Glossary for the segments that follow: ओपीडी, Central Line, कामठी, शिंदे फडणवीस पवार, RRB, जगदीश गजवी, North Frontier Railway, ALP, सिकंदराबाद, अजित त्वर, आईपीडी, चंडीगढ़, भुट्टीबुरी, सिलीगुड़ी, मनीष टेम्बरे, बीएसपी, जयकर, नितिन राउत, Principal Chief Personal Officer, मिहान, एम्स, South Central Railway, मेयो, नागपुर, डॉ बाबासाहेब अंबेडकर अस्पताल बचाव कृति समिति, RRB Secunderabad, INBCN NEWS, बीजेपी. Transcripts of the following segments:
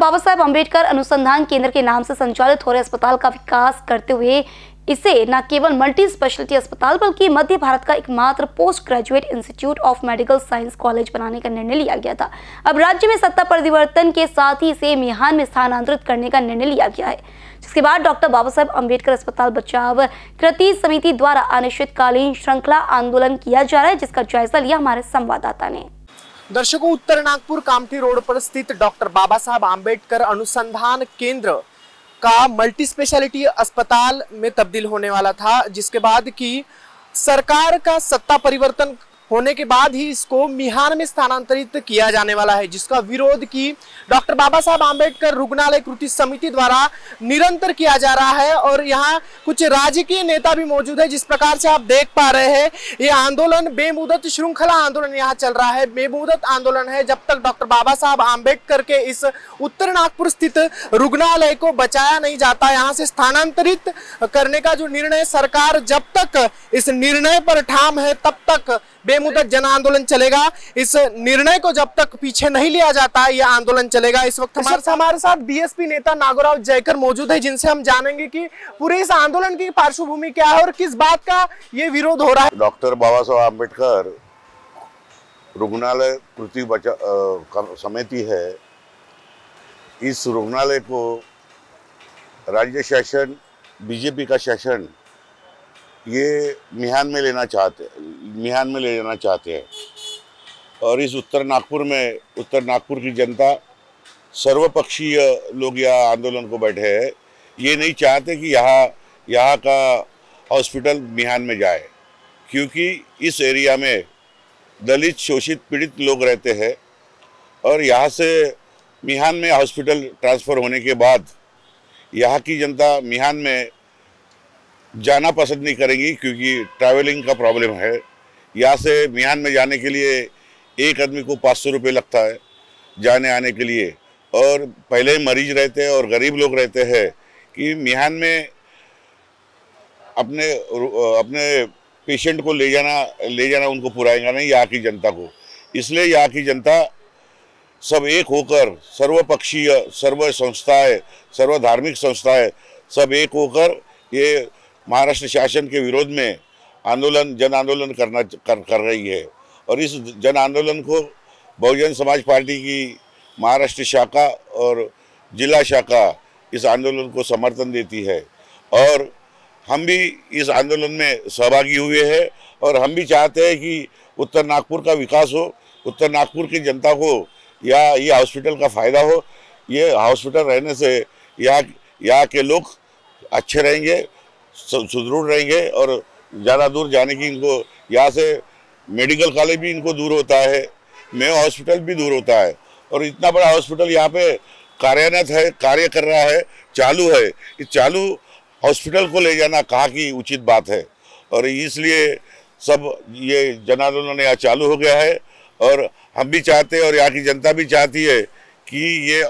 बाबासाहेब अंबेडकर अनुसंधान केंद्र के नाम से संचालित हो रहे अस्पताल का विकास करते हुए इसे न केवल मल्टी स्पेशलिटी अस्पताल बल्कि मध्य भारत का एकमात्र post graduate institute of medical science college बनाने का निर्णय लिया गया था। अब राज्य में सत्ता परिवर्तन के साथ ही इसे मिहान में स्थानांतरित करने का निर्णय लिया गया है, जिसके बाद डॉ बाबासाहेब अंबेडकर अस्पताल बचाव कृति समिति द्वारा अनिश्चितकालीन श्रृंखला आंदोलन किया जा रहा है, जिसका जायजा लिया हमारे संवाददाता ने। दर्शकों, उत्तर नागपुर कामठी रोड पर स्थित डॉ बाबासाहेब अंबेडकर अनुसंधान केंद्र का मल्टी स्पेशलिटी अस्पताल में तब्दील होने वाला था, जिसके बाद की सरकार का सत्ता परिवर्तन होने के बाद ही इसको मिहान में स्थानांतरित किया जाने वाला है, जिसका विरोध की डॉ बाबासाहेब अंबेडकर रुग्णालय कृति समिति द्वारा निरंतर किया जा रहा है। और यहाँ कुछ राजकीय नेता भी मौजूद है। जिस प्रकार से आप देख पा रहे हैं, ये आंदोलन बेमुदत श्रृंखला आंदोलन यहाँ चल रहा है, बेमुदत आंदोलन है जब तक डॉ बाबासाहेब अंबेडकर के इस उत्तर नागपुर स्थित रुग्णालय को बचाया नहीं जाता, यहाँ से स्थानांतरित करने का जो निर्णय सरकार, जब तक इस निर्णय पर ठाम है तब तक बेमुदत जन आंदोलन चलेगा। इस निर्णय को जब तक पीछे नहीं लिया जाता ये आंदोलन चलेगा। इस वक्त हमारे साथ बीएसपी नेता नागोराव जयकर मौजूद है, जिनसे हम जानेंगे कि पूरे इस आंदोलन की पार्श्वभूमि क्या है और किस बात का ये विरोध हो रहा है। डॉक्टर बाबासाहेब अंबेडकर रुग्णालय कृति बचाव समिति है, इस रुग्णालय को राज्य शासन, बीजेपी का शासन ये मिहान में ले जाना चाहते हैं। और इस उत्तर नागपुर की जनता, सर्वपक्षीय लोग यहाँ आंदोलन को बैठे हैं, ये नहीं चाहते कि यहाँ का हॉस्पिटल मिहान में जाए, क्योंकि इस एरिया में दलित, शोषित, पीड़ित लोग रहते हैं और यहाँ से मिहान में हॉस्पिटल ट्रांसफ़र होने के बाद यहाँ की जनता मिहान में जाना पसंद नहीं करेंगी, क्योंकि ट्रैवलिंग का प्रॉब्लम है। यहाँ से मिहान में जाने के लिए एक आदमी को 500 रुपये लगता है जाने आने के लिए, और पहले ही मरीज रहते हैं और गरीब लोग रहते हैं कि मिहान में अपने पेशेंट को ले जाना उनको पुराएगा नहीं यहाँ की जनता को। इसलिए यहाँ की जनता सब एक होकर, सर्वपक्षीय, सर्व संस्थाएँ, सर्वधार्मिक संस्थाएँ सब एक होकर ये महाराष्ट्र शासन के विरोध में जन आंदोलन कर रही है। और इस जन आंदोलन को बहुजन समाज पार्टी की महाराष्ट्र शाखा और जिला शाखा इस आंदोलन को समर्थन देती है, और हम भी इस आंदोलन में सहभागी हुए हैं और हम भी चाहते हैं कि उत्तर नागपुर का विकास हो, उत्तर नागपुर की जनता को या ये हॉस्पिटल का फ़ायदा हो। ये हॉस्पिटल रहने से यहाँ के लोग अच्छे रहेंगे, सुदृढ़ रहेंगे और ज़्यादा दूर जाने की इनको, यहाँ से मेडिकल कॉलेज भी इनको दूर होता है, मेयो हॉस्पिटल भी दूर होता है, और इतना बड़ा हॉस्पिटल यहाँ पे कार्यान्वित है, कार्य कर रहा है, चालू है। इस चालू हॉस्पिटल को ले जाना कहाँ की उचित बात है, और इसलिए सब ये जन आंदोलन यहाँ चालू हो गया है। और हम भी चाहते हैं और यहाँ की जनता भी चाहती है कि ये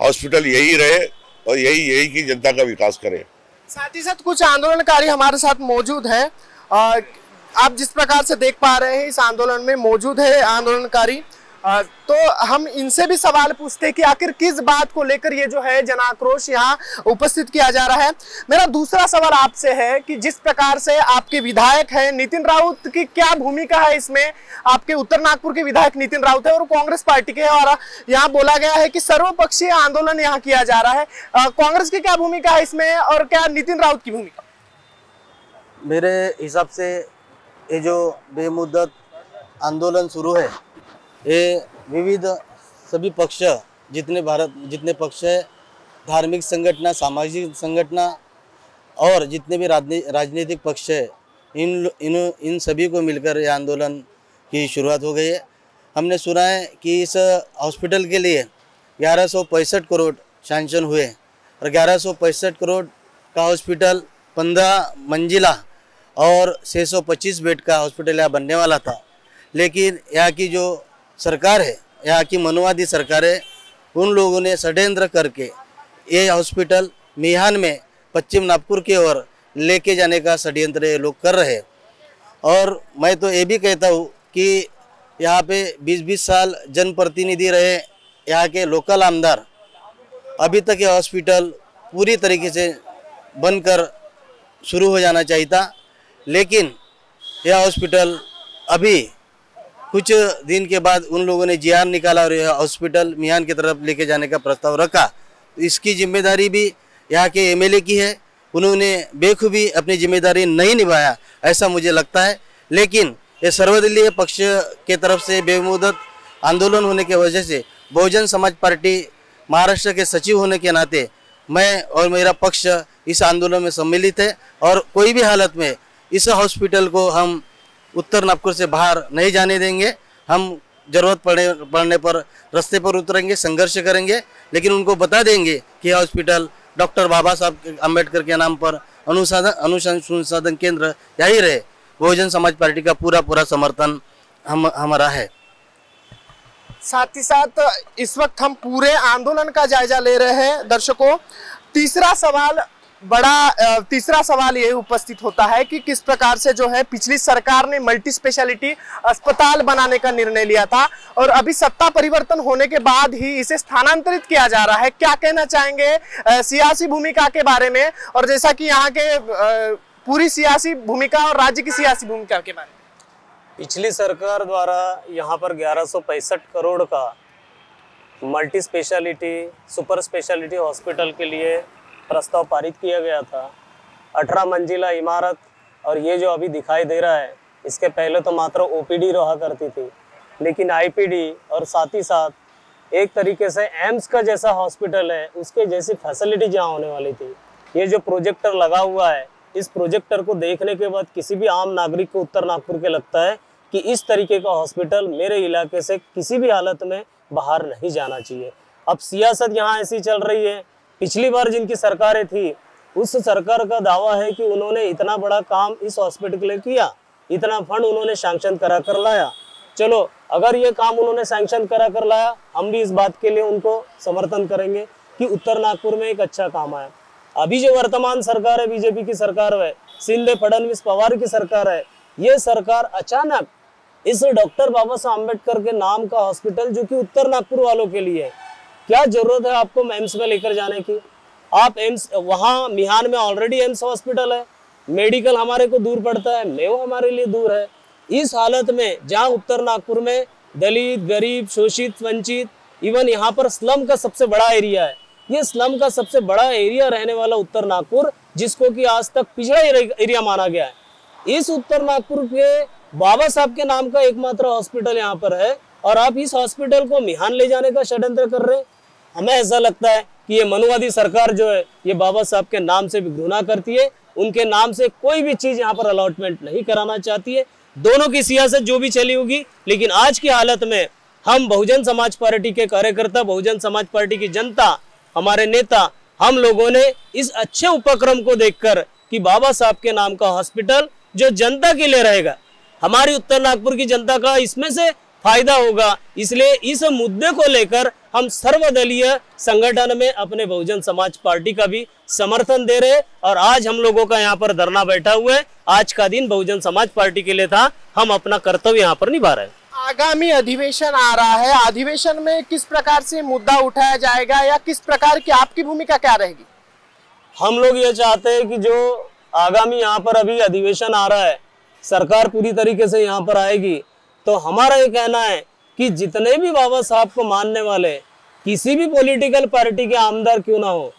हॉस्पिटल यही रहे और यही की जनता का विकास करे। साथ ही साथ कुछ आंदोलनकारी हमारे साथ मौजूद हैं, आप जिस प्रकार से देख पा रहे हैं इस आंदोलन में मौजूद है आंदोलनकारी, तो हम इनसे भी सवाल पूछते हैं कि आखिर किस बात को लेकर ये जो है जन आक्रोश यहाँ उपस्थित किया जा रहा है। मेरा दूसरा सवाल आपसे है कि जिस प्रकार से आपके विधायक हैं नितिन राउत, की क्या भूमिका है इसमें? आपके उत्तर नागपुर के विधायक नितिन राउत है और कांग्रेस पार्टी के हैं, और यहाँ बोला गया है कि सर्वपक्षीय आंदोलन यहाँ किया जा रहा है, कांग्रेस की क्या भूमिका है इसमें और क्या नितिन राउत की भूमिका? मेरे हिसाब से ये जो बेमुद्दत आंदोलन शुरू है, ये विविध सभी पक्ष, जितने पक्ष है, धार्मिक संगठन, सामाजिक संगठन और जितने भी राजनीतिक पक्ष है, इन सभी को मिलकर यह आंदोलन की शुरुआत हो गई है। हमने सुना है कि इस हॉस्पिटल के लिए 1165 करोड़ सैंक्शन हुए और 1165 करोड़ का हॉस्पिटल 15 मंजिला और 625 बेड का हॉस्पिटल यहाँ बनने वाला था, लेकिन यहाँ की जो सरकार है, यहाँ की मनोवादी सरकार है, उन लोगों ने षड्यंत्र करके ये हॉस्पिटल मिहान में पश्चिम नागपुर की ओर लेके जाने का षड्यंत्र ये लोग कर रहे हैं। और मैं तो ये भी कहता हूँ कि यहाँ पे 20-20 साल जनप्रतिनिधि रहे, यहाँ के लोकल आमदार अभी तक ये हॉस्पिटल पूरी तरीके से बनकर शुरू हो जाना चाहिए था, लेकिन यह हॉस्पिटल अभी कुछ दिन के बाद उन लोगों ने जियान निकाला और यह हॉस्पिटल मियान की तरफ लेके जाने का प्रस्ताव रखा। इसकी जिम्मेदारी भी यहाँ के एमएलए की है, उन्होंने बेखूबी अपनी जिम्मेदारी नहीं निभाया ऐसा मुझे लगता है। लेकिन ये सर्वदलीय पक्ष के तरफ से बेमुदत आंदोलन होने के वजह से बहुजन समाज पार्टी महाराष्ट्र के सचिव होने के नाते मैं और मेरा पक्ष इस आंदोलन में सम्मिलित है और कोई भी हालत में इस हॉस्पिटल को हम उत्तर नागपुर से बाहर नहीं जाने देंगे। हम जरूरत पड़ने पर रास्ते पर उतरेंगे, संघर्ष करेंगे, लेकिन उनको बता देंगे कि हॉस्पिटल डॉ बाबासाहेब अंबेडकर के नाम पर अनुसंधान केंद्र यही रहे। बहुजन समाज पार्टी का पूरा समर्थन हमारा है। साथ ही साथ इस वक्त हम पूरे आंदोलन का जायजा ले रहे हैं। दर्शकों, तीसरा सवाल ये उपस्थित होता है कि किस प्रकार से जो है पिछली सरकार ने मल्टी स्पेशलिटी अस्पताल बनाने का निर्णय लिया था और अभी सत्ता परिवर्तन होने के बाद ही इसे स्थानांतरित किया जा रहा है। क्या कहना चाहेंगे सियासी भूमिका के बारे में, और जैसा कि यहाँ के पूरी सियासी भूमिका और राज्य की सियासी भूमिका के बारे में? पिछली सरकार द्वारा यहाँ पर 1165 करोड़ का multi speciality super speciality hospital के लिए प्रस्ताव पारित किया गया था। 18 मंजिला इमारत और ये जो अभी दिखाई दे रहा है, इसके पहले तो मात्र ओपीडी रहा करती थी, लेकिन आईपीडी और साथ ही साथ एक तरीके से एम्स का जैसा हॉस्पिटल है उसके जैसी फैसिलिटी जहाँ होने वाली थी। ये जो प्रोजेक्टर लगा हुआ है, इस प्रोजेक्टर को देखने के बाद किसी भी आम नागरिक को उत्तर नागपुर के लगता है कि इस तरीके का हॉस्पिटल मेरे इलाके से किसी भी हालत में बाहर नहीं जाना चाहिए। अब सियासत यहाँ ऐसी चल रही है। पिछली बार जिनकी सरकारें थी, उस सरकार का दावा है कि उन्होंने इतना बड़ा काम इस हॉस्पिटल के लिए किया, इतना फंड उन्होंने सैंक्शन करा कर लाया। चलो, अगर ये काम उन्होंने सैंक्शन करा कर लाया, हम भी इस बात के लिए उनको समर्थन करेंगे कि उत्तर नागपुर में एक अच्छा काम आया। अभी जो वर्तमान सरकार है, बीजेपी की सरकार है, शिंदे फडणवीस पवार की सरकार है, ये सरकार अचानक इस डॉक्टर बाबा साहब अम्बेडकर के नाम का हॉस्पिटल जो कि उत्तर नागपुर वालों के लिए, क्या जरूरत है आपको एम्स में लेकर जाने की? आप एम्स, वहाँ मिहान में ऑलरेडी एम्स हॉस्पिटल है, मेडिकल हमारे को दूर पड़ता है, मेवा हमारे लिए दूर है। इस हालत में जहाँ उत्तर नागपुर में दलित, गरीब, शोषित, वंचित, इवन यहाँ पर स्लम का सबसे बड़ा एरिया है, ये स्लम का सबसे बड़ा एरिया रहने वाला उत्तर नागपुर, जिसको कि आज तक पिछड़ा एरिया माना गया है, इस उत्तर नागपुर के बाबा साहब के नाम का एकमात्र हॉस्पिटल यहाँ पर है और आप इस हॉस्पिटल को मिहान ले जाने का षड्यंत्र कर रहे हैं। हमें ऐसा लगता है कि ये मनुवादी सरकार जो है, ये बाबा साहब के नाम से भी घृणा करती है, उनके नाम से कोई भी चीज़ यहाँ पर अलॉटमेंट नहीं कराना चाहती है। दोनों की सियासत जो भी चली होगी, लेकिन आज की हालत में हम बहुजन समाज पार्टी के कार्यकर्ता, बहुजन समाज पार्टी की जनता, हमारे नेता, हम लोगों ने इस अच्छे उपक्रम को देखकर कि बाबा साहब के नाम का हॉस्पिटल जो जनता के लिए रहेगा, हमारी उत्तर नागपुर की जनता का इसमें से फायदा होगा, इसलिए इस मुद्दे को लेकर हम सर्वदलीय संगठन में अपने बहुजन समाज पार्टी का भी समर्थन दे रहे और आज हम लोगों का यहाँ पर धरना बैठा हुआ है। आज का दिन बहुजन समाज पार्टी के लिए था, हम अपना कर्तव्य यहाँ पर निभा रहे हैं। आगामी अधिवेशन आ रहा है, अधिवेशन में किस प्रकार से मुद्दा उठाया जाएगा या किस प्रकार की आपकी भूमिका क्या रहेगी? हम लोग ये चाहते हैं कि जो आगामी यहाँ पर अभी अधिवेशन आ रहा है, सरकार पूरी तरीके से यहाँ पर आएगी, तो हमारा ये कहना है कि जितने भी बाबा साहब को मानने वाले किसी भी पॉलिटिकल पार्टी के आमदार क्यों ना हो,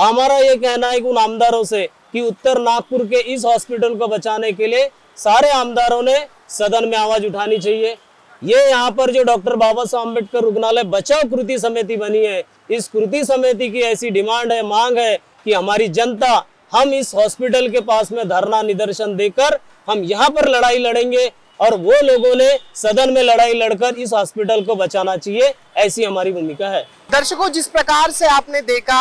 हमारा ये कहना है कि उन आमदारों से कि उत्तर नागपुर के इस हॉस्पिटल को बचाने के लिए सारे आमदारों ने सदन में आवाज उठानी चाहिए। ये यहाँ पर जो डॉक्टर बाबा साहब अम्बेडकर रुग्णालय बचाव कृति समिति बनी है, इस कृति समिति की ऐसी डिमांड है, मांग है कि हमारी जनता, हम इस हॉस्पिटल के पास में धरना निदर्शन देकर हम यहाँ पर लड़ाई लड़ेंगे और वो लोगों ने सदन में लड़ाई लड़कर इस हॉस्पिटल को बचाना चाहिए, ऐसी हमारी भूमिका है। दर्शकों, जिस प्रकार से आपने देखा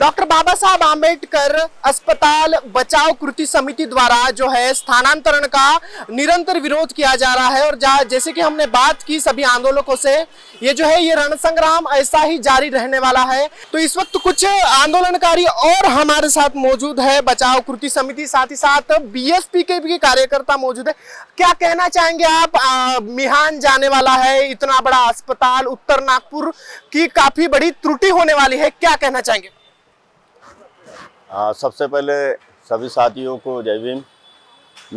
डॉ बाबासाहेब अंबेडकर अस्पताल बचाव कृति समिति द्वारा जो है स्थानांतरण का निरंतर विरोध किया जा रहा है और जैसे कि हमने बात की सभी आंदोलकों से, ये जो है ये रणसंग्राम ऐसा ही जारी रहने वाला है। तो इस वक्त कुछ आंदोलनकारी और हमारे साथ मौजूद है बचाव कृति समिति, साथ ही साथ बीएसपी के भी कार्यकर्ता मौजूद है। क्या कहना चाहेंगे आप, मिहान जाने वाला है इतना बड़ा अस्पताल, उत्तर नागपुर की काफी बड़ी त्रुटि होने वाली है, क्या कहना चाहेंगे? सबसे पहले सभी साथियों को जय भीम।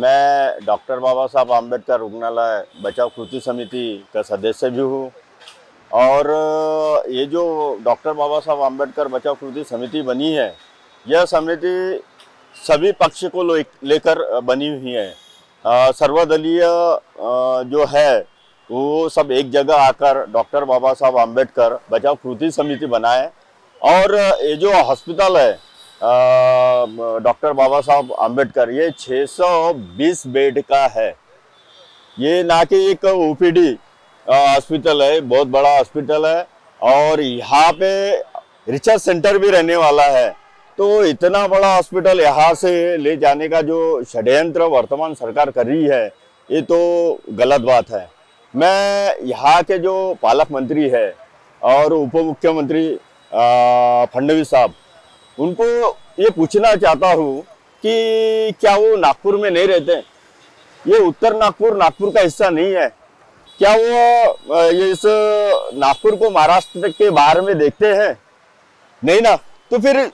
मैं डॉक्टर बाबा साहब आम्बेडकर रुग्णालय बचाव कृति समिति का सदस्य भी हूँ और ये जो डॉक्टर बाबा साहब आम्बेडकर बचाव कृति समिति बनी है, यह समिति सभी पक्ष को लेकर बनी हुई है। सर्वदलीय जो है वो सब एक जगह आकर डॉक्टर बाबा साहब आम्बेडकर बचाव कृति समिति बनाए और ये जो हॉस्पिटल है डॉक्टर बाबा साहब आम्बेडकर, ये 620 बेड का है। ये ना कि एक ओपीडी हॉस्पिटल है, बहुत बड़ा हॉस्पिटल है और यहाँ पे रिसर्च सेंटर भी रहने वाला है। तो इतना बड़ा हॉस्पिटल यहाँ से ले जाने का जो षड्यंत्र वर्तमान सरकार कर रही है, ये तो गलत बात है। मैं यहाँ के जो पालक मंत्री है और उप मुख्यमंत्री फडणवीस साहब, उनको ये पूछना चाहता हूँ कि क्या वो नागपुर में नहीं रहते? ये उत्तर नागपुर नागपुर का हिस्सा नहीं है क्या? वो ये इस नागपुर को महाराष्ट्र के बाहर में देखते हैं? नहीं ना। तो फिर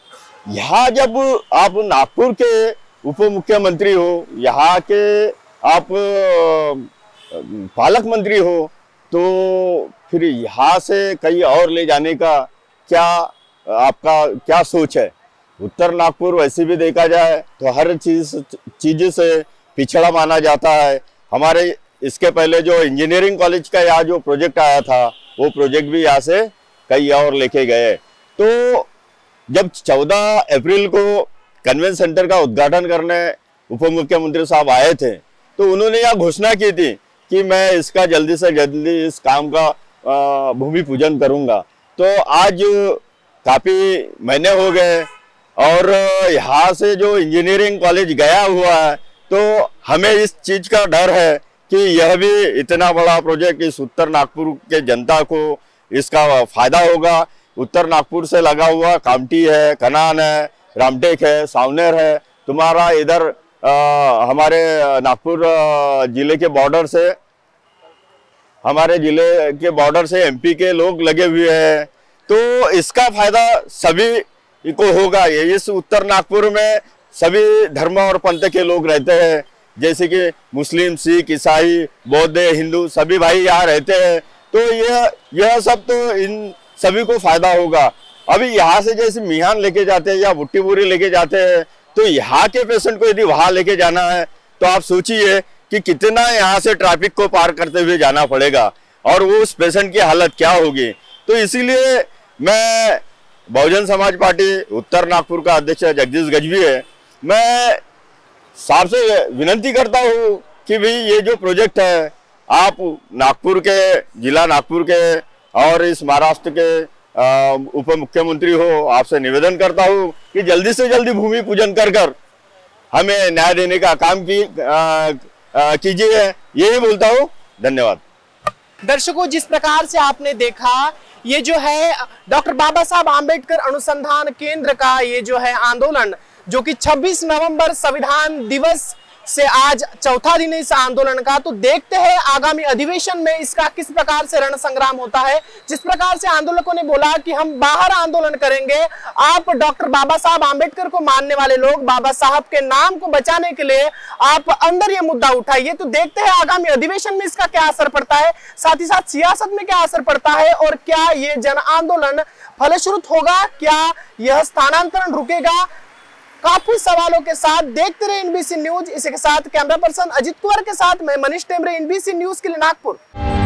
यहाँ जब आप नागपुर के उप मुख्यमंत्री हो, यहाँ के आप पालक मंत्री हो, तो फिर यहाँ से कहीं और ले जाने का क्या आपका क्या सोच है? उत्तर नागपुर वैसे भी देखा जाए तो हर चीज़ से पिछड़ा माना जाता है। हमारे इसके पहले जो इंजीनियरिंग कॉलेज का यहाँ जो प्रोजेक्ट आया था, वो प्रोजेक्ट भी यहाँ से कई और लेके गए। तो जब 14 अप्रैल को कन्वेंस सेंटर का उद्घाटन करने उप मुख्यमंत्री साहब आए थे, तो उन्होंने यह घोषणा की थी कि मैं इसका जल्दी से जल्दी इस काम का भूमि पूजन करूँगा। तो आज काफ़ी महीने हो गए और यहाँ से जो इंजीनियरिंग कॉलेज गया हुआ है, तो हमें इस चीज़ का डर है कि यह भी इतना बड़ा प्रोजेक्ट इस उत्तर नागपुर के जनता को इसका फायदा होगा। उत्तर नागपुर से लगा हुआ कामटी है, कनान है, रामटेक है, सावनेर है, तुम्हारा इधर हमारे नागपुर जिले के बॉर्डर से एमपी के लोग लगे हुए हैं। तो इसका फायदा सभी को होगा। ये इस उत्तर नागपुर में सभी धर्म और पंथ के लोग रहते हैं, जैसे कि मुस्लिम, सिख, ईसाई, बौद्ध, हिंदू, सभी भाई यहाँ रहते हैं। तो यह सब तो इन सभी को फायदा होगा। अभी यहाँ से जैसे मिहान लेके जाते हैं या भुट्टीबुरी लेके जाते हैं, तो यहाँ के पेशेंट को यदि वहाँ लेके जाना है तो आप सोचिए कि कितना यहाँ से ट्रैफिक को पार करते हुए जाना पड़ेगा और वो उस पेशेंट की हालत क्या होगी। तो इसीलिए मैं बहुजन समाज पार्टी उत्तर नागपुर का अध्यक्ष जगदीश गजवी है, मैं साहब से विनती करता हूँ कि भाई ये जो प्रोजेक्ट है, आप नागपुर के जिला नागपुर के और इस महाराष्ट्र के उप मुख्यमंत्री हो, आपसे निवेदन करता हूँ कि जल्दी से जल्दी भूमि पूजन कर हमें न्याय देने का काम कीजिए। यही बोलता हूँ, धन्यवाद। दर्शकों, जिस प्रकार से आपने देखा, ये जो है डॉक्टर बाबा साहब आम्बेडकर अनुसंधान केंद्र का ये जो है आंदोलन, जो कि 26 नवंबर संविधान दिवस से आज चौथा दिन है इस आंदोलन का। तो देखते हैं आगामी अधिवेशन में इसका किस प्रकार से रण संग्राम होता है। जिस प्रकार से आंदोलकों ने बोला कि हम बाहर आंदोलन करेंगे, आप डॉक्टर बाबा साहब आम्बेडकर को मानने वाले लोग बाबा साहब के नाम को बचाने के लिए आप अंदर ये मुद्दा उठाइए। तो देखते हैं आगामी अधिवेशन में इसका क्या असर पड़ता है, साथ ही साथ सियासत में क्या असर पड़ता है और क्या ये जन आंदोलन फलश्रुत होगा, क्या यह स्थानांतरण रुकेगा। काफी सवालों के साथ देखते रहे INBCN न्यूज। इसी के साथ कैमरा पर्सन अजित त्वर के साथ मैं मनीष टेम्बरे, INBCN न्यूज के लिए नागपुर।